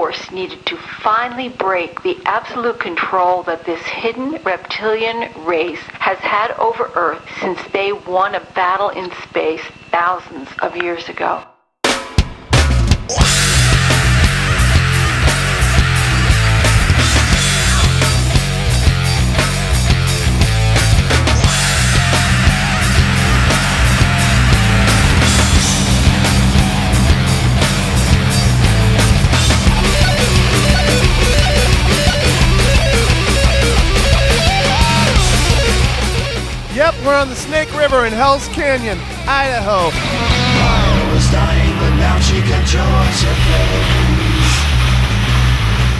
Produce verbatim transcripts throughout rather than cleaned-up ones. force needed to finally break the absolute control that this hidden reptilian race has had over Earth since they won a battle in space thousands of years ago. Yep, we're on the Snake River in Hell's Canyon, Idaho. I was dying, but now she controls your face.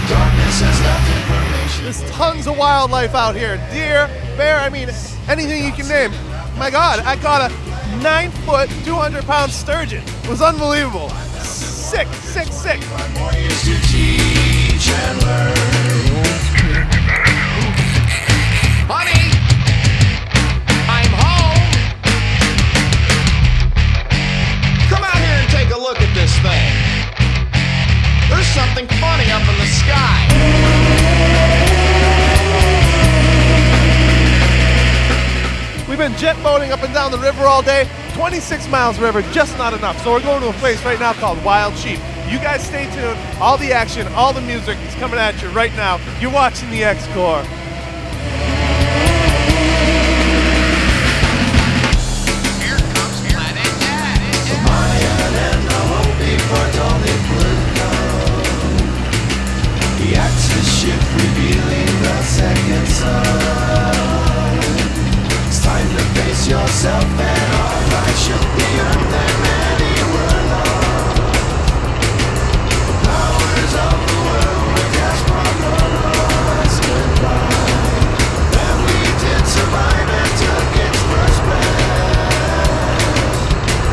Darkness has left information. There's tons of wildlife out here. Deer, bear, I mean, anything you can name. My God, I caught a nine foot, two hundred pound sturgeon. It was unbelievable. Sick, sick, sick. More years to teach and learn. Money! Thing. There's something funny up in the sky. We've been jet boating up and down the river all day. twenty-six miles river, just not enough. So we're going to a place right now called Wild Sheep. You guys stay tuned. All the action, all the music is coming at you right now. You're watching the Xcorps. Yourself and all right should be earned than anywhere else. The powers of the world were just brought us goodbye. And we did survive and took its first breath.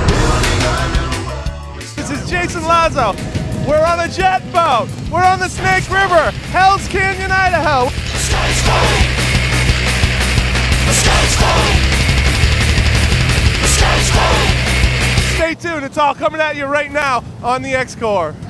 Building our new world. This is Jason Lazo. We're on a jet boat. We're on the Snake River, Hell's Canyon, Idaho. The sky's falling. The sky's falling. Stay tuned, it's all coming at you right now on the Xcorps.